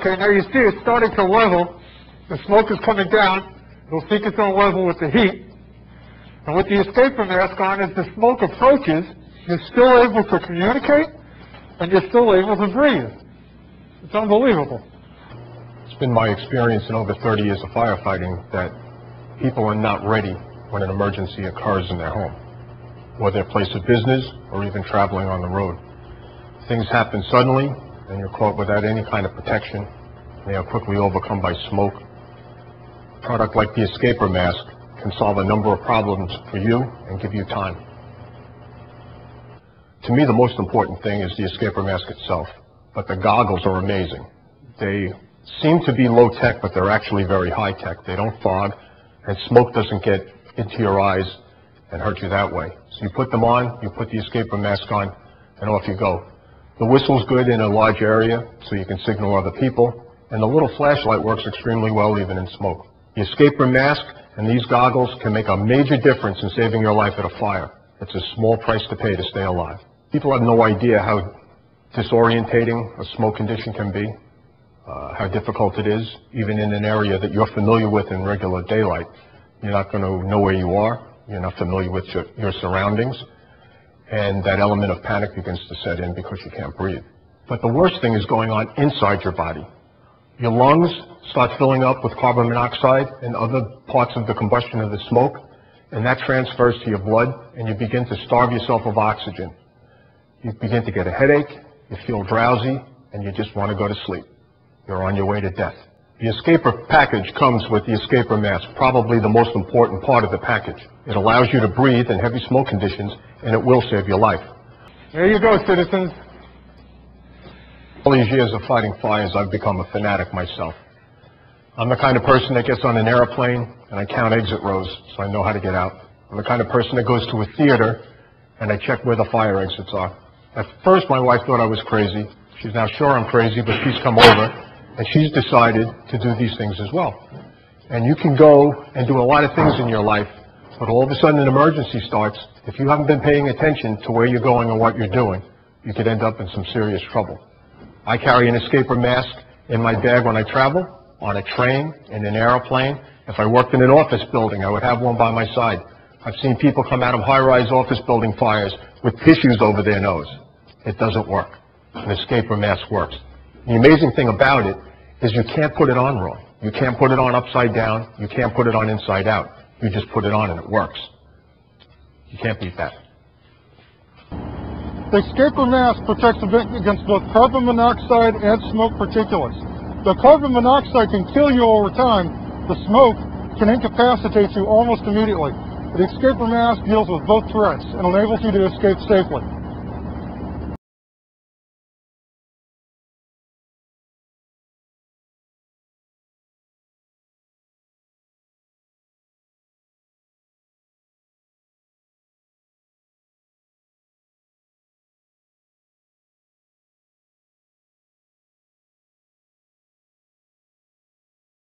Okay, now you see it's starting to level. The smoke is coming down. It'll seek its own level with the heat. And with the Xcaper mask on, as the smoke approaches, you're still able to communicate, and you're still able to breathe. It's unbelievable. It's been my experience in over 30 years of firefighting that people are not ready when an emergency occurs in their home, or their place of business, or even traveling on the road. Things happen suddenly, and you're caught without any kind of protection. They are quickly overcome by smoke. A product like the Xcaper mask can solve a number of problems for you and give you time. To me, the most important thing is the Xcaper mask itself, but the goggles are amazing. They seem to be low-tech, but they're actually very high-tech. They don't fog, and smoke doesn't get into your eyes and hurt you that way. So you put them on, you put the Xcaper mask on, and off you go. The whistle's good in a large area, so you can signal other people, and the little flashlight works extremely well even in smoke. The Xcaper mask and these goggles can make a major difference in saving your life at a fire. It's a small price to pay to stay alive. People have no idea how disorientating a smoke condition can be, how difficult it is, even in an area that you're familiar with in regular daylight. You're not going to know where you are, you're not familiar with your surroundings, and that element of panic begins to set in because you can't breathe. But the worst thing is going on inside your body. Your lungs start filling up with carbon monoxide and other parts of the combustion of the smoke, and that transfers to your blood, and you begin to starve yourself of oxygen. You begin to get a headache, you feel drowsy, and you just want to go to sleep. You're on your way to death. The Xcaper package comes with the Xcaper mask, probably the most important part of the package. It allows you to breathe in heavy smoke conditions, and it will save your life. There you go, citizens. All these years of fighting fires, I've become a fanatic myself. I'm the kind of person that gets on an airplane and I count exit rows so I know how to get out. I'm the kind of person that goes to a theater and I check where the fire exits are. At first, my wife thought I was crazy. She's now sure I'm crazy, but she's come over, and she's decided to do these things as well. And you can go and do a lot of things in your life, but all of a sudden an emergency starts. If you haven't been paying attention to where you're going or what you're doing, you could end up in some serious trouble. I carry an Xcaper mask in my bag when I travel, on a train, in an aeroplane. If I worked in an office building, I would have one by my side. I've seen people come out of high-rise office building fires with tissues over their nose. It doesn't work. An Xcaper mask works. The amazing thing about it is you can't put it on wrong. You can't put it on upside down. You can't put it on inside out. You just put it on and it works. You can't beat that. The Xcaper mask protects against both carbon monoxide and smoke particulates. The carbon monoxide can kill you over time. The smoke can incapacitate you almost immediately. The Xcaper mask deals with both threats and enables you to escape safely.